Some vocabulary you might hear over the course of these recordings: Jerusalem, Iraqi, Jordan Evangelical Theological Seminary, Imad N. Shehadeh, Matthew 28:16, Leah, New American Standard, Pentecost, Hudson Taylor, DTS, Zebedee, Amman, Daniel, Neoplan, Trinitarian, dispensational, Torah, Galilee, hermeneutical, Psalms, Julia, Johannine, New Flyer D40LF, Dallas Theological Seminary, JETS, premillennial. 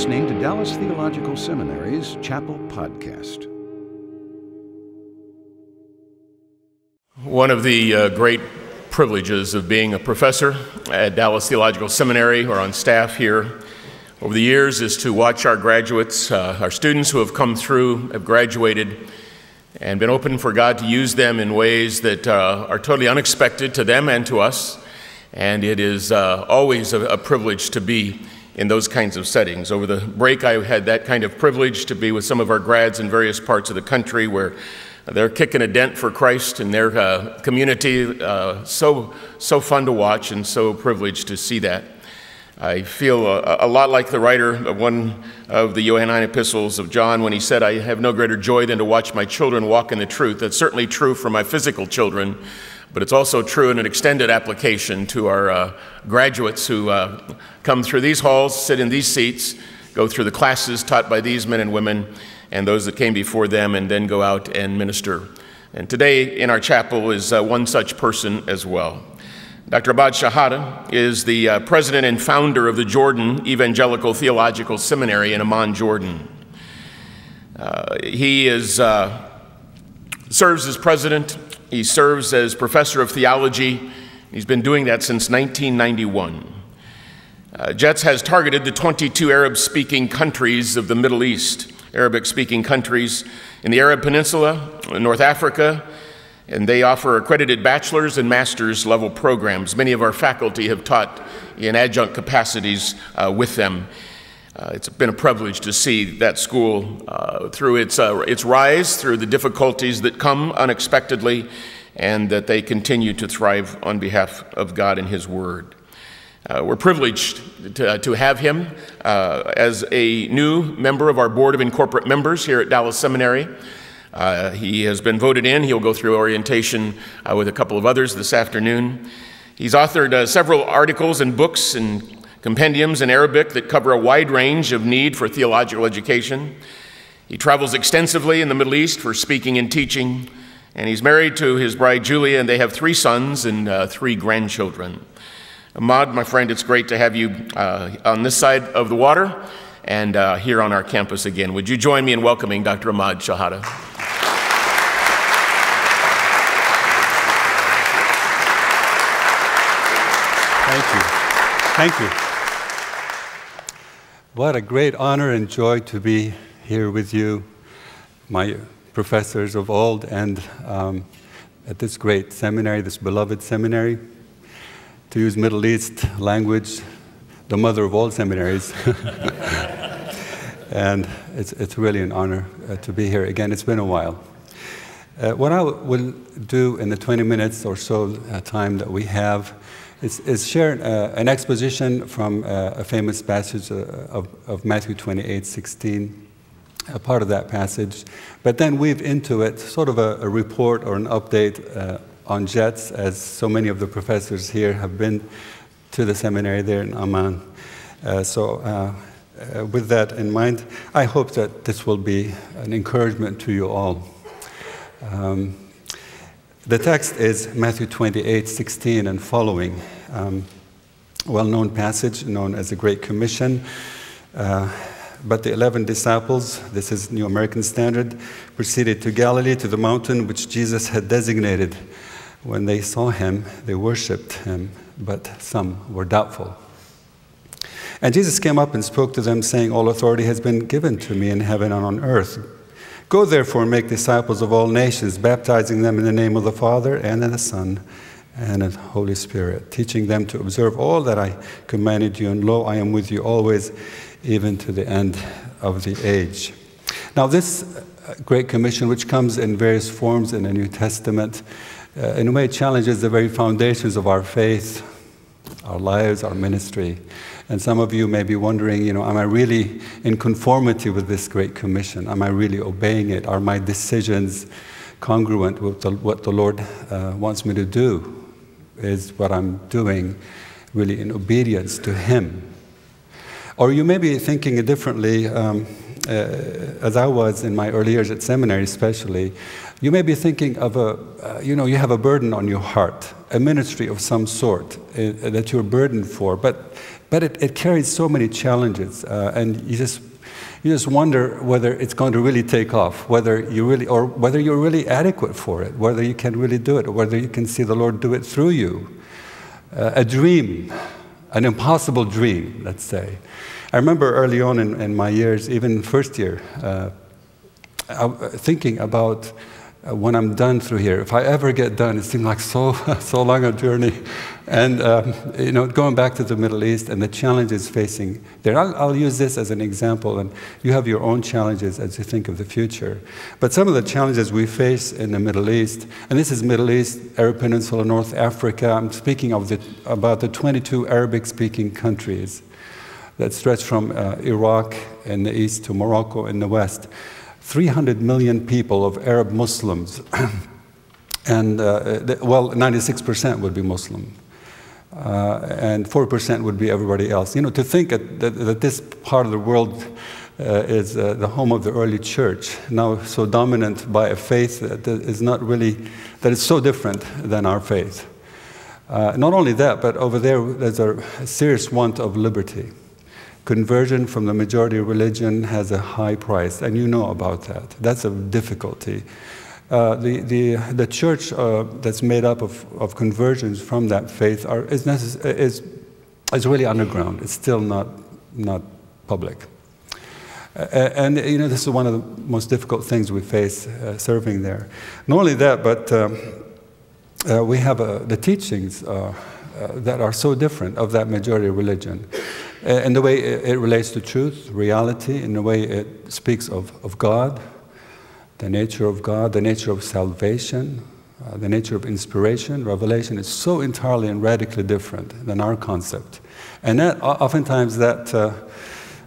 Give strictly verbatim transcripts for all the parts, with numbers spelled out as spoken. listening to Dallas Theological Seminary's Chapel Podcast. One of the uh, great privileges of being a professor at Dallas Theological Seminary or on staff here over the years is to watch our graduates, uh, our students who have come through, have graduated, and been open for God to use them in ways that uh, are totally unexpected to them and to us. And it is uh, always a, a privilege to be in those kinds of settings. Over the break, I had that kind of privilege to be with some of our grads in various parts of the country where they're kicking a dent for Christ in their uh, community. Uh, so, so fun to watch and so privileged to see that. I feel a, a lot like the writer of one of the Johannine epistles of John when he said, I have no greater joy than to watch my children walk in the truth. That's certainly true for my physical children, but it's also true in an extended application to our uh, graduates who uh, come through these halls, sit in these seats, go through the classes taught by these men and women and those that came before them, and then go out and minister. And today in our chapel is uh, one such person as well. Doctor Imad Shehadeh is the uh, president and founder of the Jordan Evangelical Theological Seminary in Amman, Jordan. Uh, he is, uh, serves as president. He serves as professor of theology. He's been doing that since nineteen ninety-one. Uh, JETS has targeted the twenty-two Arab-speaking countries of the Middle East, Arabic-speaking countries in the Arab Peninsula, North Africa, and they offer accredited bachelor's and master's level programs. Many of our faculty have taught in adjunct capacities uh, with them. Uh, it's been a privilege to see that school uh, through its, uh, its rise, through the difficulties that come unexpectedly, and that they continue to thrive on behalf of God and His Word. Uh, we're privileged to, uh, to have him uh, as a new member of our Board of Incorporate Members here at Dallas Seminary. Uh, he has been voted in. He'll go through orientation uh, with a couple of others this afternoon. He's authored uh, several articles and books and compendiums in Arabic that cover a wide range of need for theological education. He travels extensively in the Middle East for speaking and teaching, and he's married to his bride Julia, and they have three sons and uh, three grandchildren. Imad, my friend, it's great to have you uh, on this side of the water and uh, here on our campus again. Would you join me in welcoming Doctor Imad Shehadeh? Thank you. Thank you. What a great honor and joy to be here with you, my professors of old, and um, at this great seminary, this beloved seminary, to use Middle East language, the mother of all seminaries. And it's, it's really an honor uh, to be here again. It's been a while. Uh, what I will do in the twenty minutes or so uh, time that we have is, is share uh, an exposition from uh, a famous passage uh, of, of Matthew twenty-eight sixteen, a part of that passage, but then weave into it sort of a, a report or an update uh, on JETS, as so many of the professors here have been to the seminary there in Amman. Uh, so uh, uh, with that in mind, I hope that this will be an encouragement to you all. Um, the text is Matthew twenty-eight sixteen and following, um, well-known passage known as the Great Commission. Uh, But the eleven disciples, this is New American Standard, proceeded to Galilee, to the mountain which Jesus had designated. When they saw him, they worshipped him, but some were doubtful. And Jesus came up and spoke to them, saying, All authority has been given to me in heaven and on earth. Go therefore and make disciples of all nations, baptizing them in the name of the Father and of the Son and of the Holy Spirit, teaching them to observe all that I commanded you, and lo, I am with you always, even to the end of the age. Now this Great Commission, which comes in various forms in the New Testament, uh, in a way challenges the very foundations of our faith, our lives, our ministry. And some of you may be wondering, you know, am I really in conformity with this Great Commission? Am I really obeying it? Are my decisions congruent with the, what the Lord uh, wants me to do? Is what I'm doing really in obedience to Him? Or you may be thinking differently, um, uh, as I was in my early years at seminary especially, you may be thinking of a, uh, you know, you have a burden on your heart, a ministry of some sort uh, that you're burdened for, but, but it, it carries so many challenges, uh, and you just, you just wonder whether it's going to really take off, whether you really, or whether you're really adequate for it, whether you can really do it, or whether you can see the Lord do it through you. Uh, a dream, an impossible dream, let's say. I remember early on in, in my years, even first year, uh, I, thinking about uh, when I'm done through here. If I ever get done, it seemed like so, so long a journey. And um, you know, going back to the Middle East and the challenges facing there. I'll, I'll use this as an example, and you have your own challenges as you think of the future. But some of the challenges we face in the Middle East, and this is Middle East, Arab Peninsula, North Africa. I'm speaking of the, about the twenty-two Arabic-speaking countries that stretch from uh, Iraq in the east to Morocco in the west. three hundred million people of Arab Muslims, and uh, well, ninety-six percent would be Muslim, uh, and four percent would be everybody else. You know, to think that, that, that this part of the world uh, is uh, the home of the early church, now so dominant by a faith that is not really, that is so different than our faith. Uh, not only that, but over there, there's a serious want of liberty. Conversion from the majority religion has a high price, and you know about that. That's a difficulty. Uh, the, the, the church uh, that's made up of, of conversions from that faith are, is, necess is, is really underground. It's still not, not public. Uh, and you know, this is one of the most difficult things we face uh, serving there. Not only that, but um, uh, we have uh, the teachings uh, uh, that are so different of that majority religion. In the way it relates to truth, reality, in the way it speaks of, of God, the nature of God, the nature of salvation, uh, the nature of inspiration, revelation is so entirely and radically different than our concept. And that, oftentimes that, uh,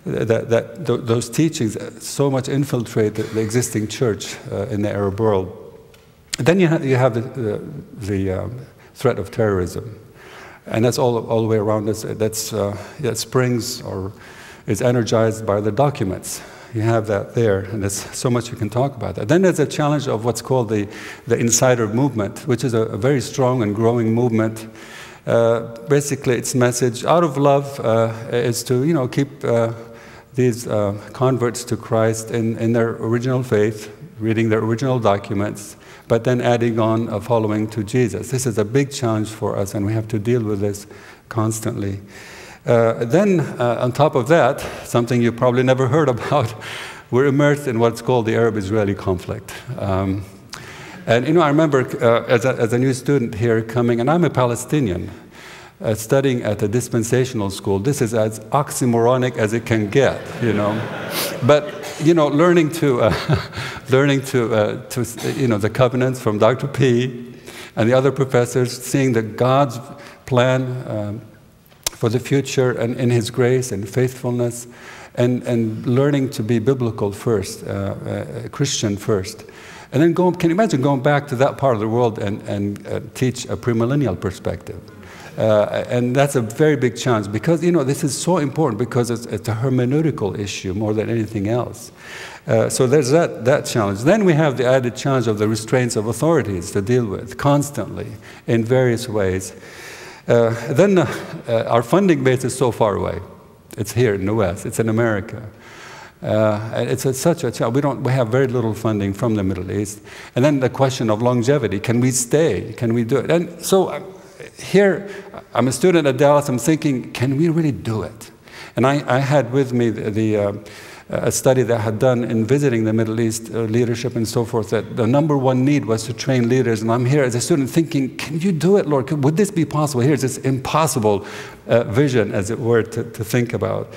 that, that th those teachings so much infiltrate the, the existing church uh, in the Arab world. Then you have, you have the, the, the uh, threat of terrorism. And that's all, all the way around us. That's, uh, that springs or is energized by the documents. You have that there, and there's so much you can talk about that. Then there's a challenge of what's called the, the insider movement, which is a, a very strong and growing movement. Uh, basically, its message, out of love, uh, is to you know, keep uh, these uh, converts to Christ in, in their original faith, reading their original documents, but then adding on a following to Jesus. This is a big challenge for us, and we have to deal with this constantly. Uh, then, uh, on top of that, something you probably never heard about, we're immersed in what's called the Arab-Israeli conflict. Um, and, you know, I remember uh, as, a, as a new student here coming, and I'm a Palestinian, uh, studying at a dispensational school. This is as oxymoronic as it can get, you know. But, you know, learning to, uh, learning to, uh, to, you know, the covenants from Doctor P and the other professors, seeing that God's plan um, for the future and in His grace and faithfulness, and, and learning to be biblical first, uh, uh, Christian first. And then going, can you imagine going back to that part of the world and, and uh, teach a premillennial perspective? Uh, and that's a very big challenge because, you know, this is so important because it's, it's a hermeneutical issue more than anything else. Uh, so there's that, that challenge. Then we have the added challenge of the restraints of authorities to deal with constantly in various ways. Uh, then uh, uh, our funding base is so far away. It's here in the West. It's in America. Uh, it's a, such a challenge. We don't. We have very little funding from the Middle East. And then the question of longevity. Can we stay? Can we do it? And so... Uh, Here, I'm a student at Dallas, I'm thinking, can we really do it? And I, I had with me the, the, uh, a study that I had done in visiting the Middle East uh, leadership and so forth, that the number one need was to train leaders. And I'm here as a student thinking, can you do it, Lord? Would this be possible? Here's this impossible uh, vision, as it were, to, to think about.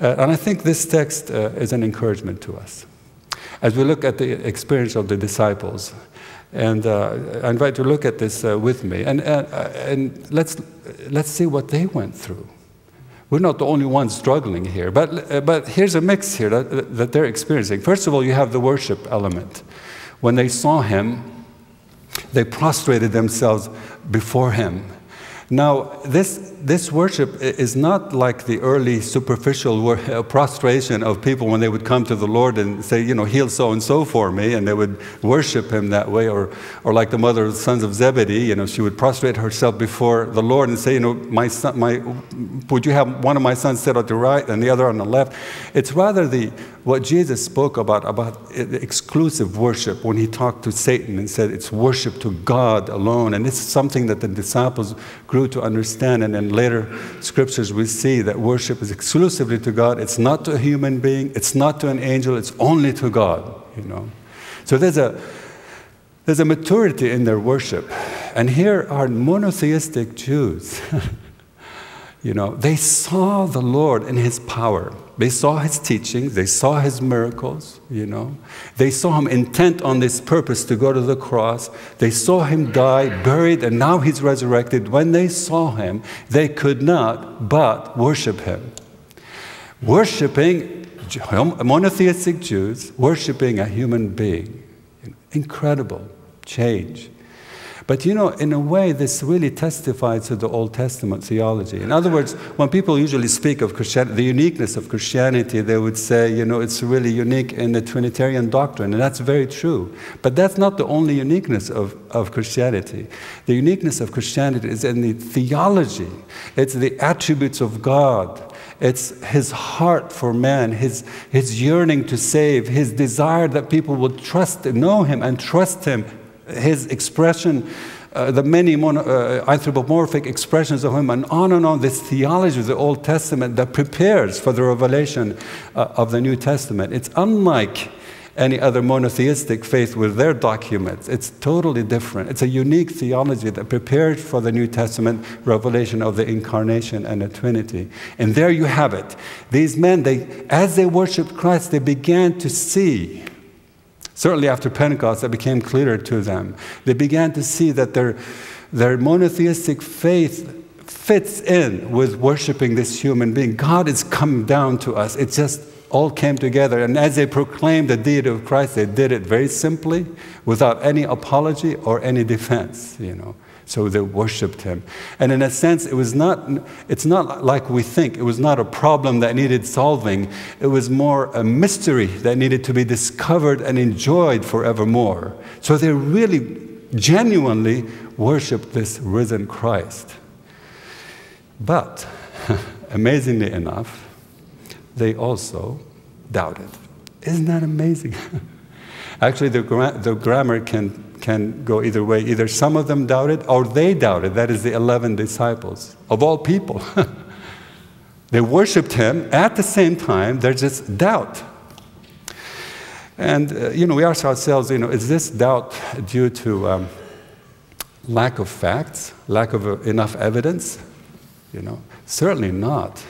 Uh, and I think this text uh, is an encouragement to us. As we look at the experience of the disciples, and uh, I invite you to look at this uh, with me, and, uh, and let's, let's see what they went through. We're not the only ones struggling here, but, uh, but here's a mix here that, that they're experiencing. First of all, you have the worship element. When they saw Him, they prostrated themselves before Him. Now, this, this worship is not like the early superficial prostration of people when they would come to the Lord and say, you know, heal so-and-so for me, and they would worship him that way, or, or like the mother of the sons of Zebedee, you know, she would prostrate herself before the Lord and say, you know, my son, my, would you have one of my sons sit on the right and the other on the left? It's rather the, what Jesus spoke about, about exclusive worship when he talked to Satan and said it's worship to God alone, and this is something that the disciples grew to understand, and in later scriptures we see that worship is exclusively to God. It's not to a human being, it's not to an angel, it's only to God, you know. So there's a, there's a maturity in their worship. And here are monotheistic Jews. You know, they saw the Lord in his power. They saw his teachings, they saw his miracles, you know. They saw him intent on this purpose to go to the cross. They saw him die, buried, and now he's resurrected. When they saw him, they could not but worship him. Worshipping, monotheistic Jews, worshipping a human being. Incredible change. But, you know, in a way, this really testifies to the Old Testament theology. In other words, when people usually speak of Christianity, the uniqueness of Christianity, they would say, you know, it's really unique in the Trinitarian doctrine, and that's very true. But that's not the only uniqueness of, of Christianity. The uniqueness of Christianity is in the theology. It's the attributes of God. It's his heart for man, his, his yearning to save, his desire that people would trust, know him and trust him. His expression, uh, the many mono, uh, anthropomorphic expressions of him, and on and on, this theology of the Old Testament that prepares for the revelation uh, of the New Testament. It's unlike any other monotheistic faith with their documents. It's totally different. It's a unique theology that prepares for the New Testament revelation of the Incarnation and the Trinity. And there you have it. These men, they, as they worshiped Christ, they began to see. Certainly after Pentecost, that became clearer to them. They began to see that their, their monotheistic faith fits in with worshiping this human being. God has come down to us. It just all came together. And as they proclaimed the deity of Christ, they did it very simply, without any apology or any defense, you know. So they worshipped him. And in a sense, it was not, it's not like we think. It was not a problem that needed solving. It was more a mystery that needed to be discovered and enjoyed forevermore. So they really, genuinely worshipped this risen Christ. But, amazingly enough, they also doubted. Isn't that amazing? Actually, the, gra the grammar can can go either way. Either some of them doubted or they doubted. That is the eleven disciples, of all people. They worshipped him. At the same time, there's just doubt. And, uh, you know, we ask ourselves, you know, is this doubt due to um, lack of facts, lack of uh, enough evidence? You know, certainly not.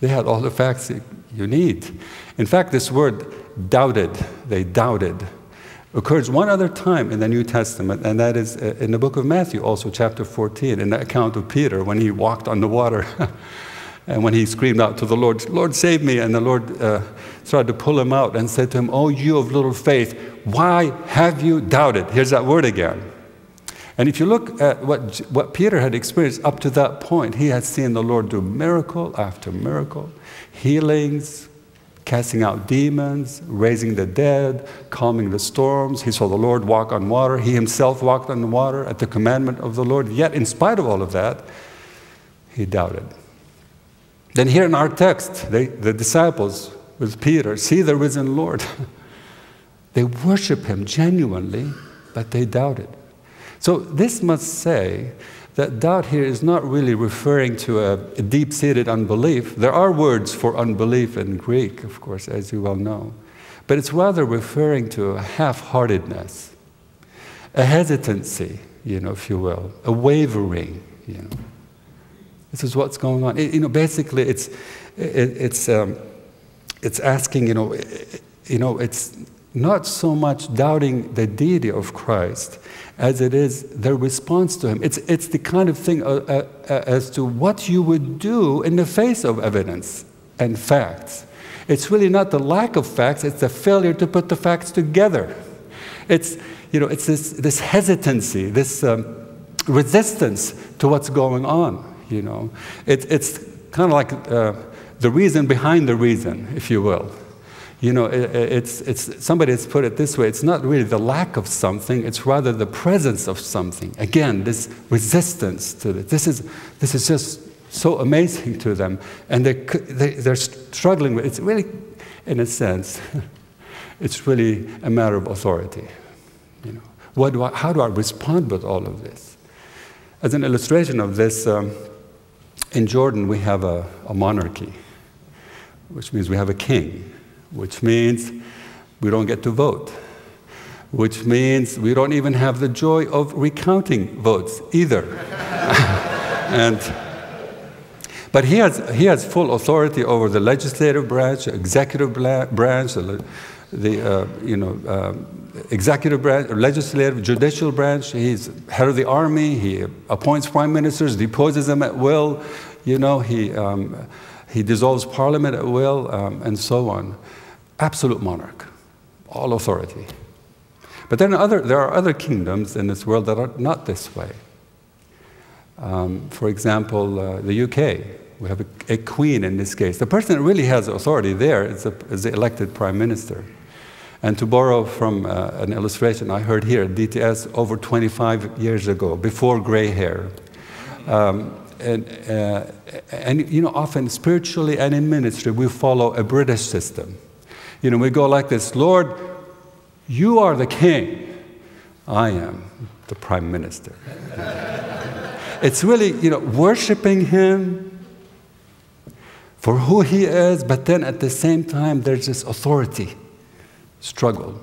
They had all the facts you need. In fact, this word doubted, they doubted, occurs one other time in the New Testament, and that is in the book of Matthew, also chapter fourteen, in the account of Peter when he walked on the water and when he screamed out to the Lord, "Lord, save me," and the Lord uh, tried to pull him out and said to him, "Oh, you of little faith, why have you doubted?" Here's that word again. And if you look at what, what Peter had experienced up to that point, he had seen the Lord do miracle after miracle, healings, casting out demons, raising the dead, calming the storms. He saw the Lord walk on water. He himself walked on the water at the commandment of the Lord. Yet, in spite of all of that, he doubted. Then here in our text, they, the disciples with Peter see the risen Lord. They worship him genuinely, but they doubted. So this must say that doubt here is not really referring to a deep-seated unbelief. There are words for unbelief in Greek, of course, as you well know. But it's rather referring to a half-heartedness, a hesitancy, you know, if you will, a wavering, you know. This is what's going on. It, you know, basically, it's, it, it's, um, it's asking, you know, it, you know, it's not so much doubting the deity of Christ as it is their response to him. It's, it's the kind of thing uh, uh, as to what you would do in the face of evidence and facts. It's really not the lack of facts, it's the failure to put the facts together. It's, you know, it's this, this hesitancy, this um, resistance to what's going on, you know. It, it's kind of like uh, the reason behind the reason, if you will. You know, it, it's, it's, somebody has put it this way, it's not really the lack of something, it's rather the presence of something. Again, this resistance to it. This is, this is just so amazing to them. And they, they, they're struggling with it. It's really, in a sense, it's really a matter of authority. You know, what do I, how do I respond with all of this? As an illustration of this, um, in Jordan we have a, a monarchy, which means we have a king, which means we don't get to vote, which means we don't even have the joy of recounting votes either. and, but he has, he has full authority over the legislative branch, executive branch, the, the uh, you know, uh, executive branch, legislative, judicial branch. He's head of the army. He appoints prime ministers, deposes them at will. You know, he, um, he dissolves parliament at will, um, and so on. Absolute monarch, all authority. But then other, there are other kingdoms in this world that are not this way. Um, for example, uh, the U K. We have a, a queen in this case. The person that really has authority there is, a, is the elected prime minister. And to borrow from uh, an illustration I heard here at D T S over twenty-five years ago, before gray hair. Um, and, uh, and, you know, often spiritually and in ministry, we follow a British system. You know, we go like this, Lord, you are the king. I am the prime minister. It's really, you know, worshiping him for who he is, but then at the same time, there's this authority struggle.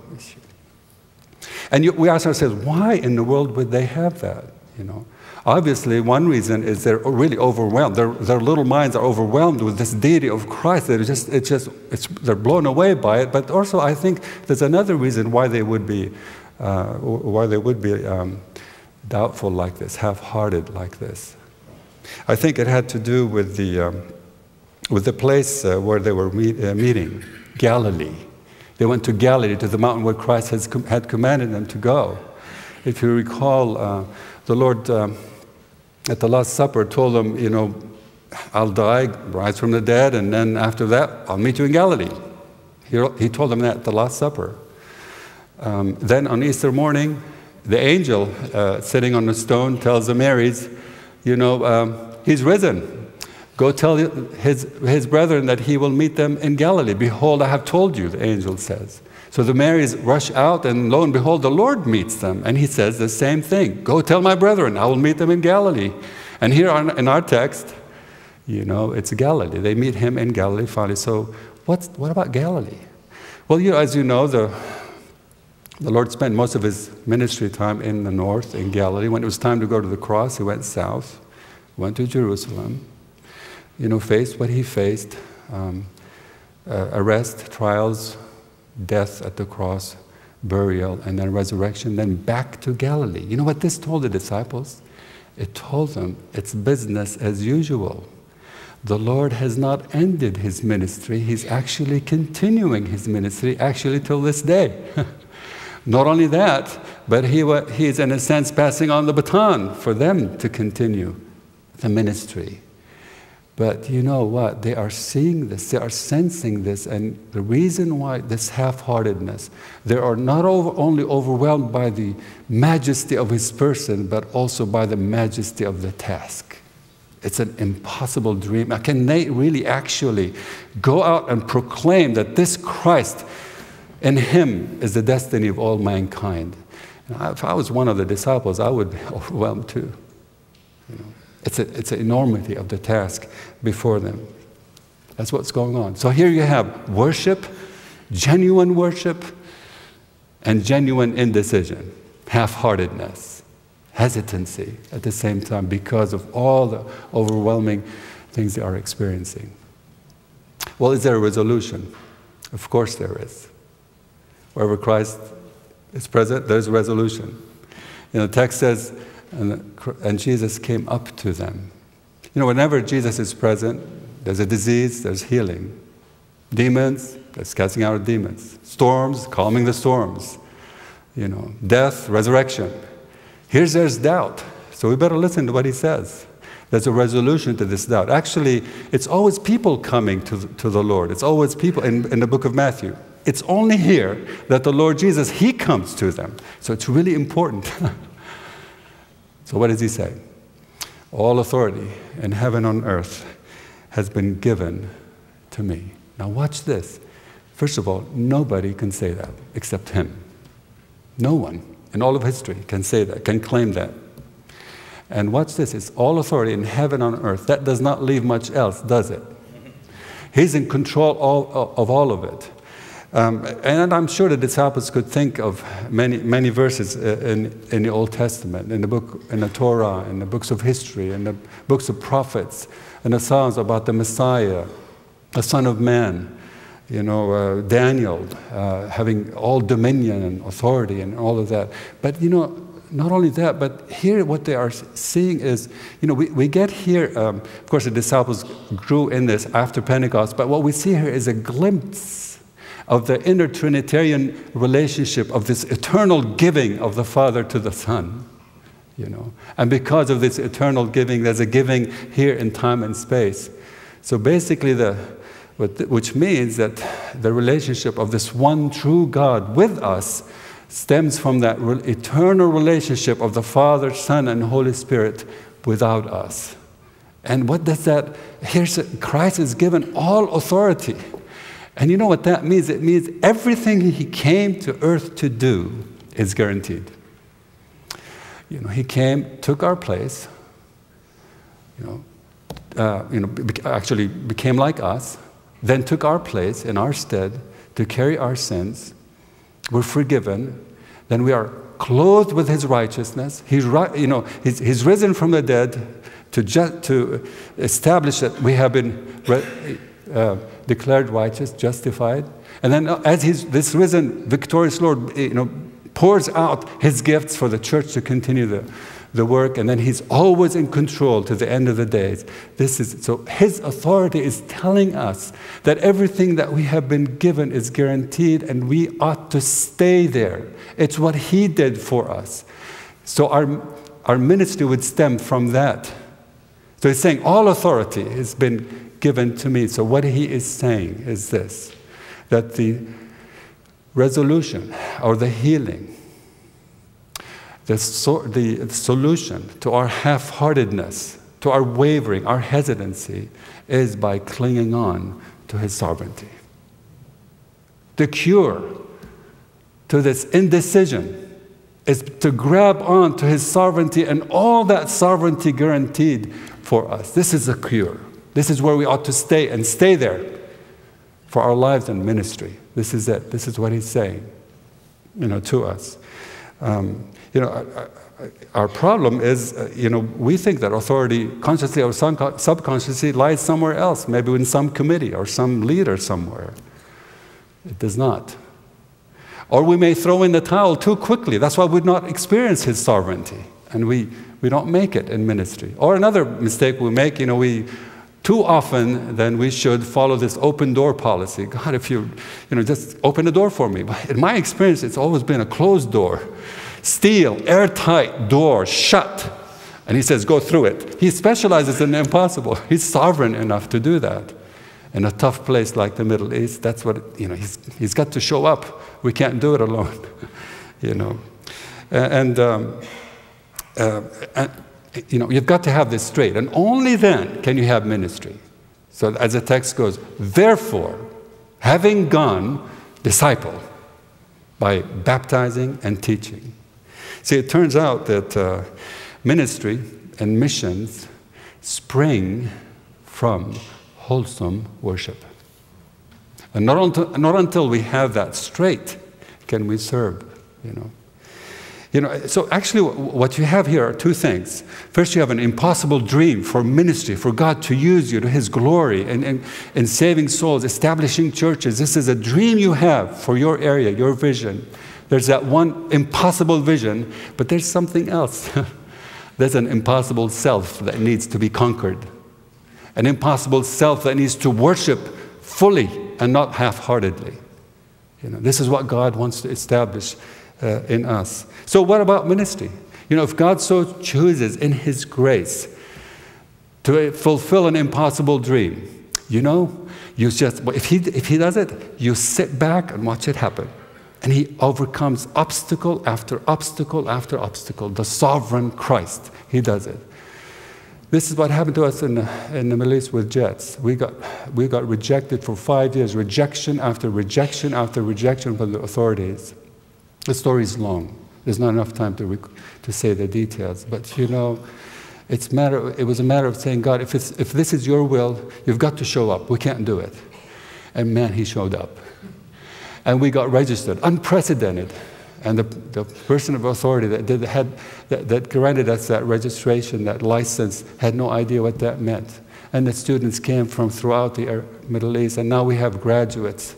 And you, we ask ourselves, why in the world would they have that? You know, obviously, one reason is they're really overwhelmed. Their, their little minds are overwhelmed with this deity of Christ. They're just, it's just, it's, they're blown away by it. But also, I think there's another reason why they would be, uh, why they would be um, doubtful like this, half-hearted like this. I think it had to do with the. Um, with the place uh, where they were meet, uh, meeting, Galilee. They went to Galilee, to the mountain where Christ has com had commanded them to go. If you recall, uh, the Lord um, at the Last Supper told them, you know, I'll die, rise from the dead, and then after that, I'll meet you in Galilee. He, he told them that at the Last Supper. Um, then on Easter morning, the angel uh, sitting on the stone tells the Marys, you know, um, he's risen. Go tell his, his brethren that he will meet them in Galilee. Behold, I have told you, the angel says. So the Marys rush out, and lo and behold, the Lord meets them. And he says the same thing. Go tell my brethren, I will meet them in Galilee. And here on, in our text, you know, it's Galilee. They meet him in Galilee finally. So what's, what about Galilee? Well, you know, as you know, the, the Lord spent most of his ministry time in the north, in Galilee. When it was time to go to the cross, he went south, went to Jerusalem. You know, faced what he faced, um, uh, arrest, trials, death at the cross, burial, and then resurrection, then back to Galilee. You know what this told the disciples? It told them it's business as usual. The Lord has not ended his ministry. He's actually continuing his ministry, actually till this day. Not only that, but he he's in a sense passing on the baton for them to continue the ministry. But you know what? They are seeing this. They are sensing this. And the reason why this half-heartedness, they are not over, only overwhelmed by the majesty of his person, but also by the majesty of the task. It's an impossible dream. Can they really actually go out and proclaim that this Christ in him is the destiny of all mankind? And if I was one of the disciples, I would be overwhelmed too. You know? It's a, it's an enormity of the task before them. That's what's going on. So here you have worship, genuine worship, and genuine indecision, half-heartedness, hesitancy at the same time because of all the overwhelming things they are experiencing. Well, is there a resolution? Of course there is. Wherever Christ is present, there's a resolution. You know, the text says, And, and Jesus came up to them. You know, whenever Jesus is present, there's a disease, there's healing. Demons, there's casting out of demons. Storms, calming the storms. You know, death, resurrection. Here's there's doubt. So we better listen to what he says. There's a resolution to this doubt. Actually, it's always people coming to the, to the Lord. It's always people in, in the book of Matthew. It's only here that the Lord Jesus, he comes to them. So it's really important. So what does he say? All authority in heaven and on earth has been given to me. Now watch this. First of all, nobody can say that except him. No one in all of history can say that, can claim that. And watch this, it's all authority in heaven and on earth. That does not leave much else, does it? He's in control all, of all of it. Um, and I'm sure that disciples could think of many, many verses in, in the Old Testament, in the book, in the Torah, in the books of history, in the books of prophets, in the Psalms about the Messiah, the Son of Man, you know, uh, Daniel, uh, having all dominion and authority and all of that. But, you know, not only that, but here what they are seeing is, you know, we, we get here, um, of course the disciples grew in this after Pentecost, but what we see here is a glimpse of the inner Trinitarian relationship of this eternal giving of the Father to the Son, you know. And because of this eternal giving, there's a giving here in time and space. So basically, the, which means that the relationship of this one true God with us stems from that eternal relationship of the Father, Son, and Holy Spirit without us. And what does that, here's Christ is given all authority. And you know what that means? It means everything he came to earth to do is guaranteed. You know, he came, took our place, you know, uh, you know be- actually became like us, then took our place in our stead to carry our sins. We're forgiven, then we are clothed with his righteousness. He's, you know, he's, he's risen from the dead to, just, to establish that we have been re, uh, declared righteous, justified. And then as he's, this risen, victorious Lord, you know, pours out his gifts for the church to continue the, the work, and then he's always in control to the end of the days. This is, so his authority is telling us that everything that we have been given is guaranteed, and we ought to stay there. It's what he did for us. So our, our ministry would stem from that. So he's saying, all authority has been given to me. So what he is saying is this, that the resolution or the healing, the, so, the solution to our half-heartedness, to our wavering, our hesitancy, is by clinging on to his sovereignty. The cure to this indecision is to grab on to his sovereignty and all that sovereignty guaranteed for us. This is the cure. This is where we ought to stay and stay there for our lives and ministry. This is it. This is what he's saying, you know, to us. Um, You know, our problem is, you know, we think that authority, consciously or subconsciously, lies somewhere else, maybe in some committee or some leader somewhere. It does not. Or we may throw in the towel too quickly. That's why we do not experience his sovereignty, and we, we don't make it in ministry. Or another mistake we make, you know, we too often then we should follow this open door policy. God, if you, you know, just open the door for me. But in my experience, it's always been a closed door. Steel, airtight door, shut. And he says, go through it. He specializes in the impossible. He's sovereign enough to do that. In a tough place like the Middle East, that's what, you know, he's, he's got to show up. We can't do it alone, you know. And, um, uh, and, you know, you've got to have this straight. And only then can you have ministry. So as the text goes, therefore, having gone, disciple by baptizing and teaching. See, it turns out that uh, ministry and missions spring from wholesome worship. And not until, not until we have that straight can we serve, you know. You know, so actually what you have here are two things. First, you have an impossible dream for ministry, for God to use you to his glory and, and, and saving souls, establishing churches. This is a dream you have for your area, your vision. There's that one impossible vision, but there's something else. There's an impossible self that needs to be conquered. An impossible self that needs to worship fully and not half-heartedly. You know, this is what God wants to establish uh, in us. So what about ministry? You know, if God so chooses in His grace to fulfill an impossible dream, you know, you just, if he, if he does it, you sit back and watch it happen. And He overcomes obstacle after obstacle after obstacle. The sovereign Christ, He does it. This is what happened to us in, in the Middle East with JETS. We got, we got rejected for five years, rejection after rejection after rejection from the authorities. The story is long. There's not enough time to, to say the details. But you know, it's matter, it was a matter of saying, God, if, it's, if this is your will, you've got to show up. We can't do it. And man, He showed up. And we got registered, unprecedented. And the, the person of authority that, did, had, that, that granted us that registration, that license, had no idea what that meant. And the students came from throughout the Middle East, and now we have graduates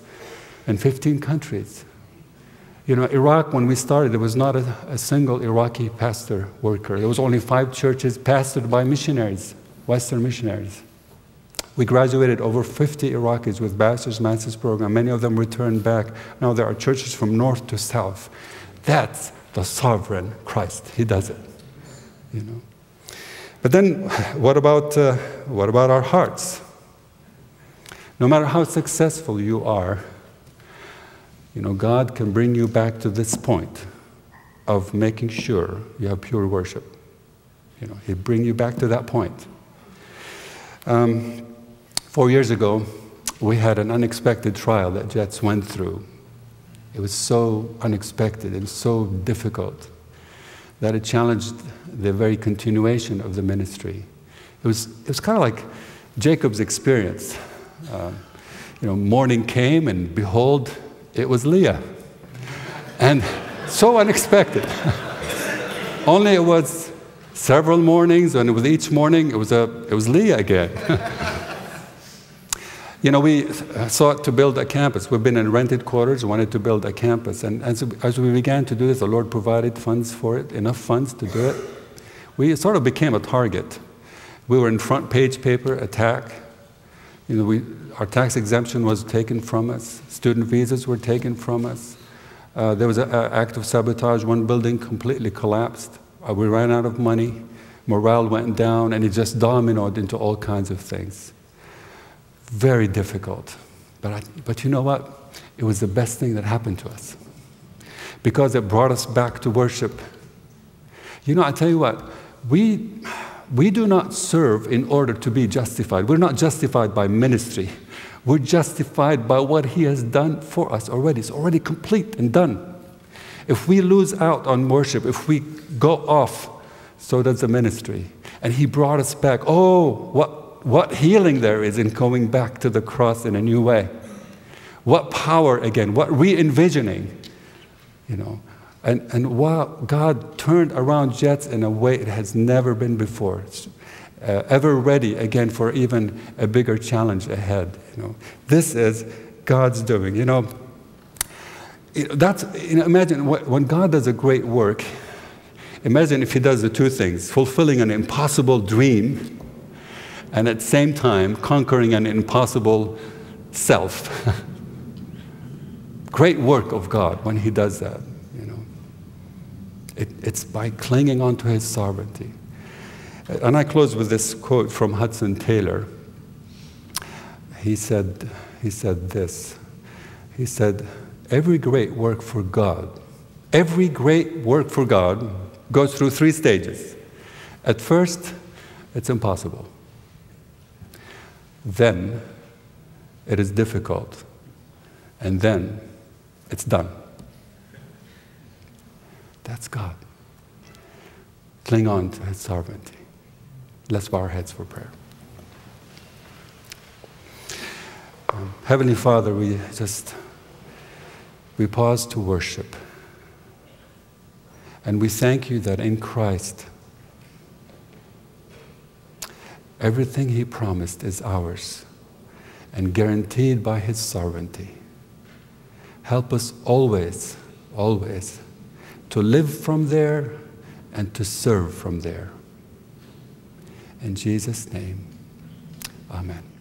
in fifteen countries. You know, Iraq, when we started, there was not a, a single Iraqi pastor worker. There was only five churches pastored by missionaries, Western missionaries. We graduated over fifty Iraqis with bachelor's, master's program. Many of them returned back. Now there are churches from north to south. That's the sovereign Christ. He does it, you know. But then, what about, uh, what about our hearts? No matter how successful you are, you know, God can bring you back to this point of making sure you have pure worship. You know, He'll bring you back to that point. Um, Four years ago, we had an unexpected trial that JETS went through. It was so unexpected and so difficult that it challenged the very continuation of the ministry. It was, it was kind of like Jacob's experience. Uh, you know, morning came and behold, it was Leah. And so unexpected. Only it was several mornings, and it was each morning, it was, a, it was Leah again. You know, we sought to build a campus. We've been in rented quarters, wanted to build a campus. And as, as we began to do this, the Lord provided funds for it, enough funds to do it. We sort of became a target. We were in front page paper attack. You know, we, our tax exemption was taken from us. Student visas were taken from us. Uh, there was an act of sabotage. One building completely collapsed. Uh, we ran out of money. Morale went down, and it just dominoed into all kinds of things. Very difficult, but, I, but you know what? It was the best thing that happened to us because it brought us back to worship. You know, I tell you what, we, we do not serve in order to be justified. We're not justified by ministry. We're justified by what He has done for us already. It's already complete and done. If we lose out on worship, if we go off, so does the ministry. And He brought us back. Oh, what? What healing there is in going back to the cross in a new way. What power again, what re-envisioning, you know. And, and wow, God turned around JETS in a way it has never been before. It's, uh, ever ready again for even a bigger challenge ahead, you know. This is God's doing, you know. That's, you know, imagine when God does a great work, imagine if He does the two things, fulfilling an impossible dream and at the same time, conquering an impossible self. Great work of God when He does that, you know. It, it's by clinging on to His sovereignty. And I close with this quote from Hudson Taylor. He said, he said this. He said, every great work for God, every great work for God goes through three stages. At first, it's impossible. Then it is difficult, and then it's done. That's God. Cling on to His sovereignty. Let's bow our heads for prayer. Um, Heavenly Father, we just, we pause to worship. And we thank You that in Christ, everything He promised is ours and guaranteed by His sovereignty. Help us always, always to live from there and to serve from there. In Jesus' name, amen.